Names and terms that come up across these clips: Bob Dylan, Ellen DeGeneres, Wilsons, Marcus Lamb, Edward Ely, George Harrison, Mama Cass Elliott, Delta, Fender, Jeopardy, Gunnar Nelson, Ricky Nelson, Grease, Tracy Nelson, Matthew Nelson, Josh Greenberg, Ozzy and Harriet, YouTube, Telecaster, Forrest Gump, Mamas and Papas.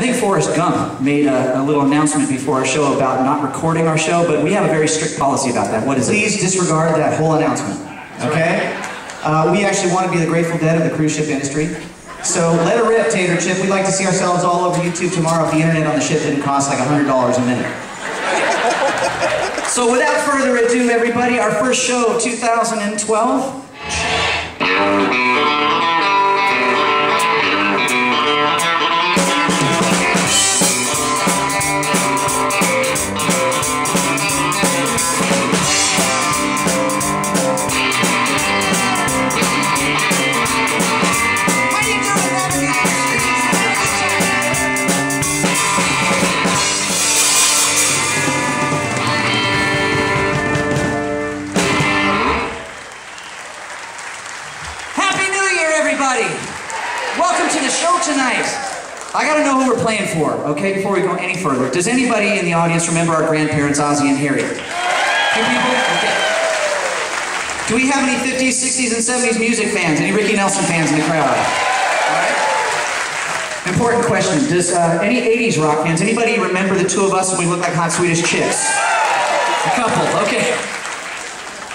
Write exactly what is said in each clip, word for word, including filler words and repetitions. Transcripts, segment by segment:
I think Forrest Gump made a, a little announcement before our show about not recording our show, but we have a very strict policy about that. What is it? Please disregard that whole announcement, okay? Uh, we actually want to be the Grateful Dead of the cruise ship industry. So let it rip, Tater Chip. We'd like to see ourselves all over YouTube tomorrow if the internet on the ship didn't cost like a hundred dollars a minute. So without further ado, everybody, our first show of two thousand twelve. I gotta know who we're playing for, okay, before we go any further. Does anybody in the audience remember our grandparents, Ozzy and Harriet? Two people? Okay. Do we have any fifties, sixties, and seventies music fans? Any Ricky Nelson fans in the crowd? Alright. Important question. Does uh, any eighties rock fans, anybody remember the two of us when we looked like hot Swedish chicks? A couple, okay.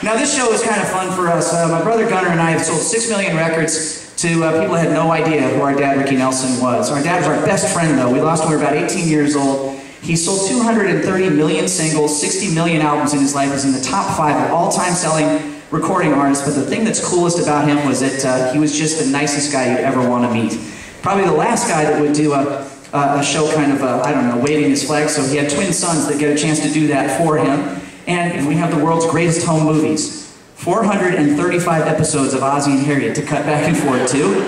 Now this show is kind of fun for us. Uh, my brother Gunnar and I have sold six million records to uh, people who had no idea who our dad, Ricky Nelson, was. Our dad was our best friend, though. We lost him when we were about eighteen years old. He sold two hundred thirty million singles, sixty million albums in his life. He was in the top five of all-time selling recording artists. But the thing that's coolest about him was that uh, he was just the nicest guy you'd ever want to meet. Probably the last guy that would do a, a show kind of, a, I don't know, waving his flag. So he had twin sons that get a chance to do that for him. And, and we have the world's greatest home movies. four hundred thirty-five episodes of Ozzy and Harriet to cut back and forth to.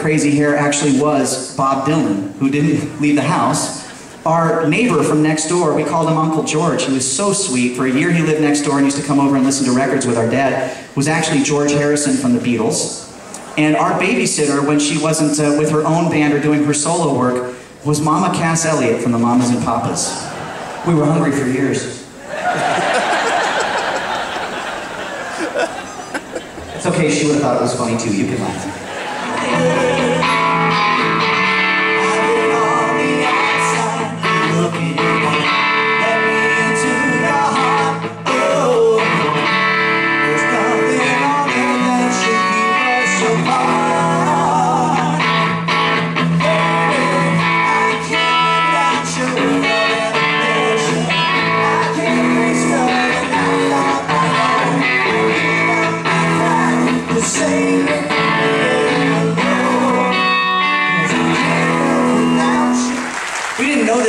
Crazy hair actually was Bob Dylan, who didn't leave the house. Our neighbor from next door, we called him Uncle George. He was so sweet. For a year he lived next door and used to come over and listen to records with our dad. It was actually George Harrison from the Beatles. And our babysitter, when she wasn't uh, with her own band or doing her solo work, was Mama Cass Elliott from the Mamas and Papas. We were hungry for years. It's okay, she would have thought it was funny too. You can laugh.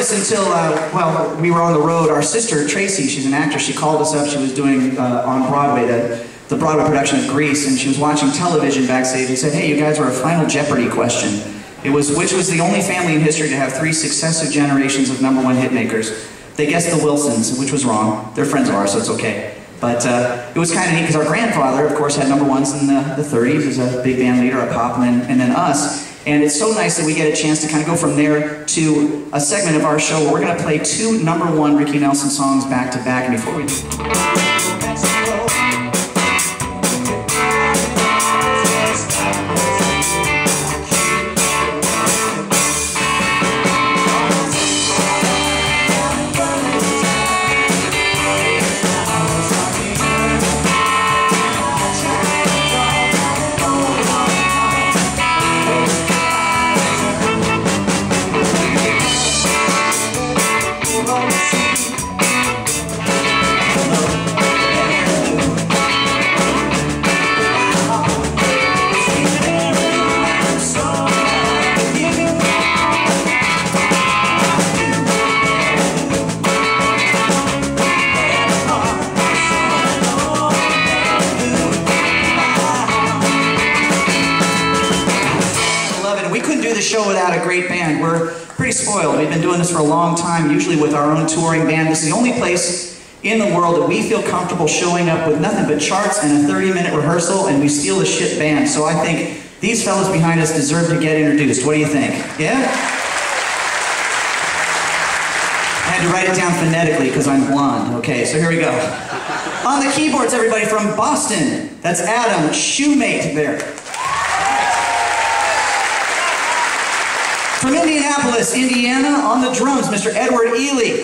Until, uh, well, we were on the road. Our sister, Tracy, she's an actress, she called us up. She was doing, uh, on Broadway, the, the Broadway production of Grease, and she was watching television backstage and said, hey, you guys were a final Jeopardy question. It was, which was the only family in history to have three successive generations of number one hit makers. They guessed the Wilsons, which was wrong. They're friends of ours, so it's okay. But uh, it was kind of neat because our grandfather, of course, had number ones in the, the thirties. He was a big band leader, a pop, and then, and then us. And it's so nice that we get a chance to kind of go from there to a segment of our show where we're going to play two number one Ricky Nelson songs back to back. And before we without a great band. We're pretty spoiled. We've been doing this for a long time, usually with our own touring band. This is the only place in the world that we feel comfortable showing up with nothing but charts and a thirty minute rehearsal, and we steal the shit band. So I think these fellas behind us deserve to get introduced. What do you think? Yeah? I had to write it down phonetically because I'm blonde. Okay, so here we go. On the keyboards, everybody from Boston. That's Adam, shoemate there. From Indianapolis, Indiana, on the drums, Mister Edward Ely.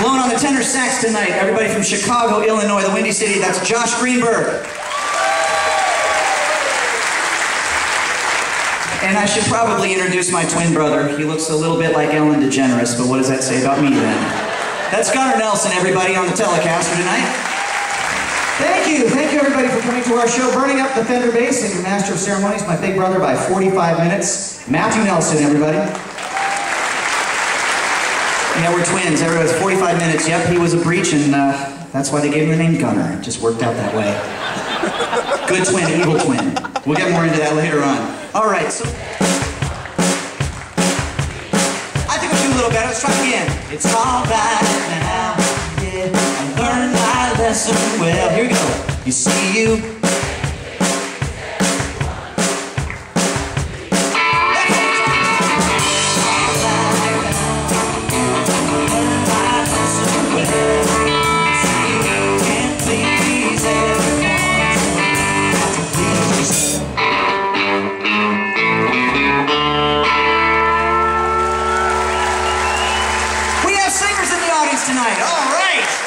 Blown on the tenor sax tonight, everybody from Chicago, Illinois, the Windy City, that's Josh Greenberg. And I should probably introduce my twin brother. He looks a little bit like Ellen DeGeneres, but what does that say about me then? That's Gunnar Nelson, everybody, on the Telecaster tonight. Thank you, thank you everybody for coming to our show. Burning up the Fender bass and Master of Ceremonies, my big brother by forty-five minutes. Matthew Nelson, everybody. Yeah, we're twins, everybody's forty-five minutes. Yep, he was a breech, and uh, that's why they gave him the name Gunnar. It just worked out that way. Good twin, evil twin. We'll get more into that later on. All right, so I think we'll do a little better. Let's try it again. It's all right now. Well, here we go. You see you. We have singers in the audience tonight. All right.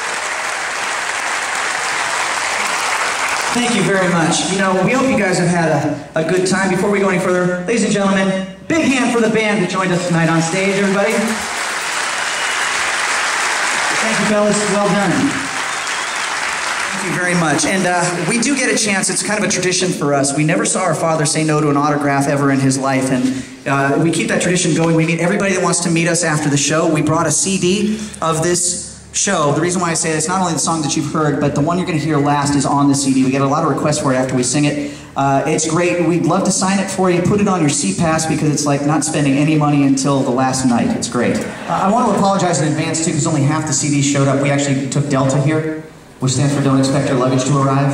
Thank you very much. You know, we hope you guys have had a, a good time. Before we go any further, ladies and gentlemen, big hand for the band that joined us tonight on stage, everybody. Thank you, fellas. Well done. Thank you very much. And uh, we do get a chance. It's kind of a tradition for us. We never saw our father say no to an autograph ever in his life, and uh, we keep that tradition going. We meet everybody that wants to meet us after the show. We brought a C D of this show. The reason why I say it's not only the song that you've heard, but the one you're going to hear last is on the C D. We get a lot of requests for it after we sing it. Uh, it's great. We'd love to sign it for you. Put it on your C-Pass because it's like not spending any money until the last night. It's great. Uh, I want to apologize in advance, too, because only half the C D showed up. We actually took Delta here, which stands for Don't Expect Your Luggage to Arrive.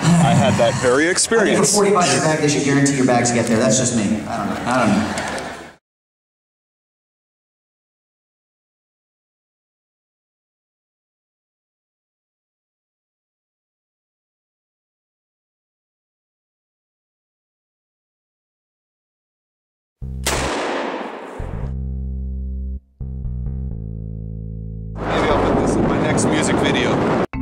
I had that very experience. I mean, for forty bucks your bag, they should guarantee your bags get there. That's just me. I don't know. I don't know. Music video.